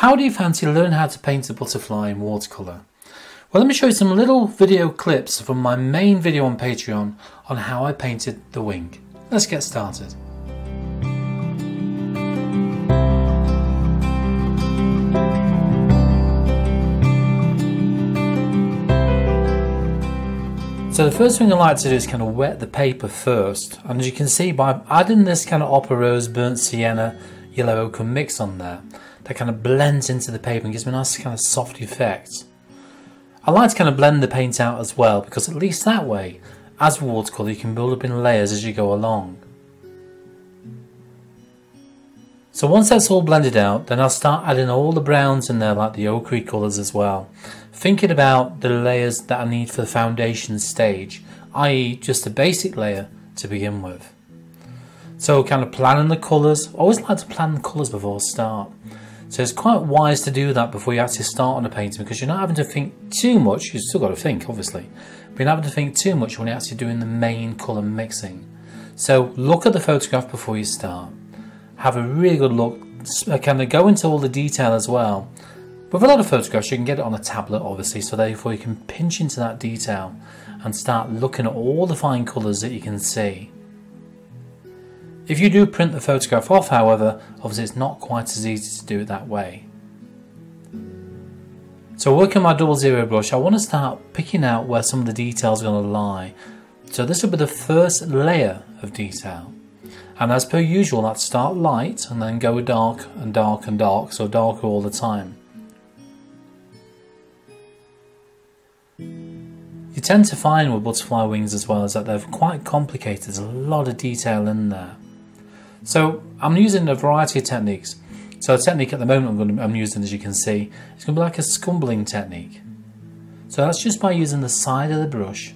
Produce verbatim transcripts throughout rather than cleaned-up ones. How do you fancy learn how to paint a butterfly in watercolour? Well, let me show you some little video clips from my main video on Patreon on how I painted the wing. Let's get started. So the first thing I like to do is kind of wet the paper first, and as you can see, by adding this kind of opera rose, burnt sienna, yellow ochre mix on there, that kind of blends into the paper and gives me a nice kind of soft effect. I like to kind of blend the paint out as well, because at least that way, as watercolour, you can build up in layers as you go along. So once that's all blended out, then I'll start adding all the browns in there, like the ochre colours as well. Thinking about the layers that I need for the foundation stage, that is just a basic layer to begin with. So kind of planning the colours. I always like to plan the colours before I start. So it's quite wise to do that before you actually start on a painting, because you're not having to think too much. You've still got to think, obviously, but you're not having to think too much when you're actually doing the main colour mixing. So look at the photograph before you start. Have a really good look, kind of go into all the detail as well. With a lot of photographs, you can get it on a tablet, obviously, so therefore you can pinch into that detail and start looking at all the fine colours that you can see. If you do print the photograph off, however, obviously it's not quite as easy to do it that way. So working my double zero brush, I want to start picking out where some of the details are going to lie. So this will be the first layer of detail. And as per usual, I'd start light and then go dark and dark and dark, so darker all the time. You tend to find with butterfly wings as well is that they're quite complicated. There's a lot of detail in there. So I'm using a variety of techniques. So the technique at the moment I'm, going to, I'm using, as you can see, it's going to be like a scumbling technique. So that's just by using the side of the brush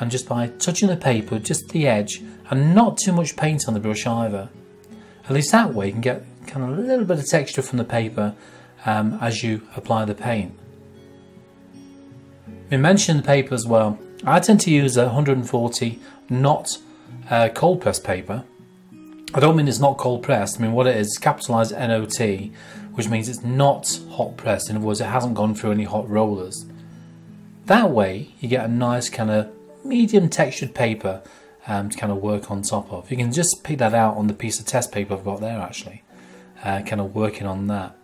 and just by touching the paper, just the edge, and not too much paint on the brush either. At least that way you can get kind of a little bit of texture from the paper um, as you apply the paint. We mentioned the paper as well. I tend to use a one hundred and forty not uh, cold pressed paper. I don't mean it's not cold pressed. I mean what it is, capitalised N O T, which means it's not hot pressed. In other words, it hasn't gone through any hot rollers. That way, you get a nice kind of medium textured paper um, to kind of work on top of. You can just pick that out on the piece of test paper I've got there, actually, uh, kind of working on that.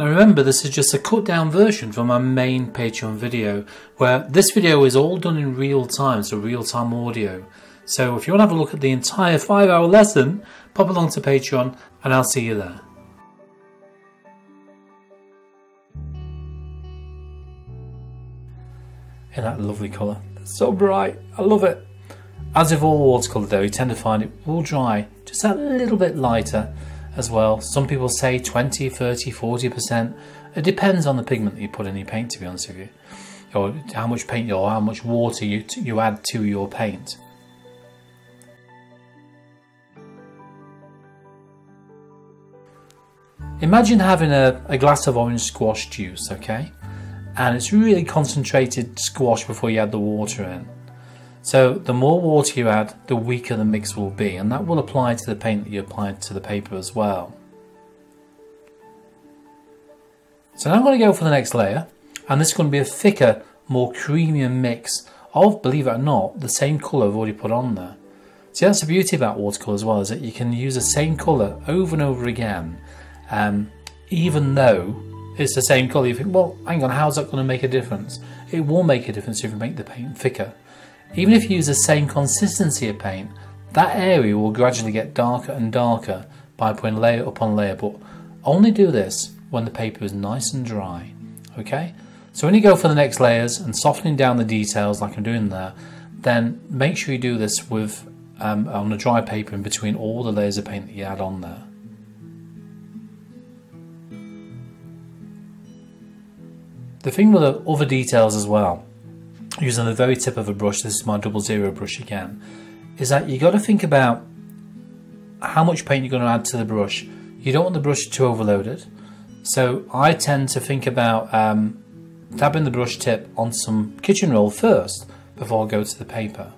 Now remember, this is just a cut down version from my main Patreon video, where this video is all done in real time, so real time audio. So if you want to have a look at the entire five hour lesson, pop along to Patreon and I'll see you there. And that lovely colour, it's so bright, I love it. As with all watercolour though, you tend to find it will dry just a little bit lighter as well. Some people say twenty, thirty, forty percent. It depends on the pigment that you put in your paint, to be honest with you, or how much paint or how much water you you add to your paint. Imagine having a, a glass of orange squash juice, okay, and it's really concentrated squash before you add the water in. So the more water you add, the weaker the mix will be, and that will apply to the paint that you applied to the paper as well. So now I'm going to go for the next layer, and this is going to be a thicker, more creamier mix of, believe it or not, the same colour I've already put on there. See, that's the beauty about watercolour as well, is that you can use the same colour over and over again, um, even though it's the same colour. You think, well, hang on, how's that going to make a difference? It will make a difference if you make the paint thicker. Even if you use the same consistency of paint, that area will gradually get darker and darker by putting layer upon layer, but only do this when the paper is nice and dry, okay? So when you go for the next layers and softening down the details like I'm doing there, then make sure you do this with um, on a dry paper in between all the layers of paint that you add on there. The thing with the other details as well, using the very tip of a brush, this is my double zero brush again, is that you got to think about how much paint you're going to add to the brush. You don't want the brush too overloaded, so I tend to think about um, dabbing the brush tip on some kitchen roll first before I go to the paper.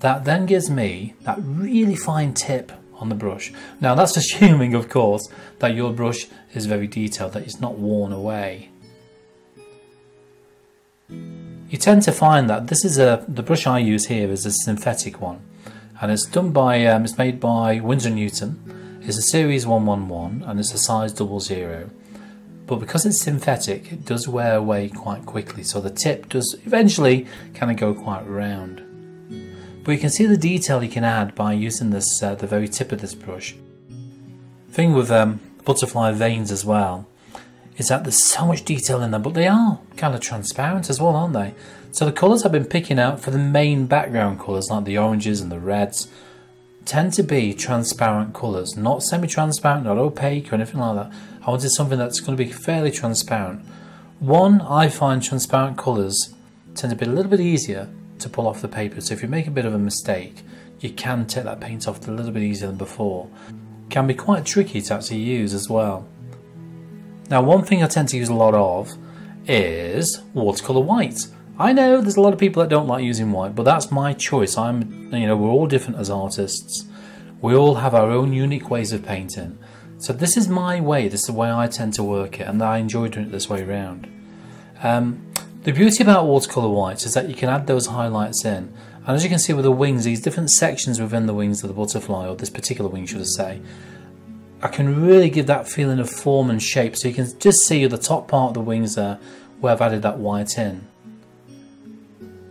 That then gives me that really fine tip on the brush. Now that's assuming, of course, that your brush is very detailed, that it's not worn away. You tend to find that this is a, the brush I use here is a synthetic one, and it's done by, um, it's made by Winsor Newton. It's a series one one one and it's a size double zero. But because it's synthetic, it does wear away quite quickly, so the tip does eventually kind of go quite round. But you can see the detail you can add by using this uh, the very tip of this brush. Thing with um, butterfly veins as well is that there's so much detail in them, but they are kind of transparent as well, aren't they? So the colours I've been picking out for the main background colours, like the oranges and the reds, tend to be transparent colours, not semi-transparent, not opaque or anything like that. I wanted something that's going to be fairly transparent. One, I find transparent colours tend to be a little bit easier to pull off the paper, so if you make a bit of a mistake, you can take that paint off a little bit easier than before. Can be quite tricky to actually use as well. Now one thing I tend to use a lot of is watercolour white. I know there's a lot of people that don't like using white, but that's my choice. I'm, you know, we're all different as artists. We all have our own unique ways of painting. So this is my way, this is the way I tend to work it, and I enjoy doing it this way around. Um, the beauty about watercolour whites is that you can add those highlights in. And as you can see with the wings, these different sections within the wings of the butterfly, or this particular wing should I say, I can really give that feeling of form and shape. So you can just see the top part of the wings there where I've added that white in.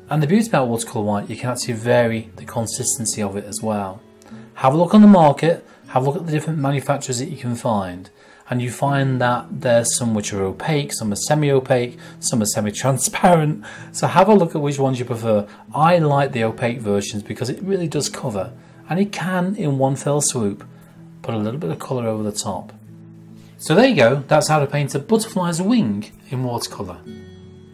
And the beauty about watercolour white, you can actually vary the consistency of it as well. Have a look on the market, have a look at the different manufacturers that you can find, and you find that there's some which are opaque, some are semi-opaque, some are semi-transparent. So have a look at which ones you prefer. I like the opaque versions because it really does cover, and it can in one fell swoop put a little bit of colour over the top. So there you go, that's how to paint a butterfly's wing in watercolour.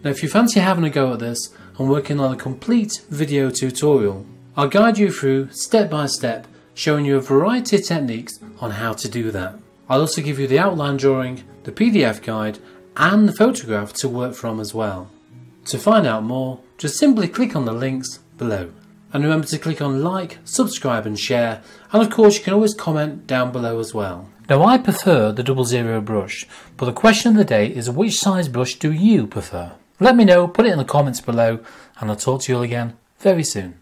Now if you fancy having a go at this, I'm working on a complete video tutorial. I'll guide you through step by step, showing you a variety of techniques on how to do that. I'll also give you the outline drawing, the P D F guide and the photograph to work from as well. To find out more, just simply click on the links below. And remember to click on like, subscribe and share, and of course you can always comment down below as well. Now I prefer the double zero brush, but the question of the day is, which size brush do you prefer? Let me know, put it in the comments below, and I'll talk to you all again very soon.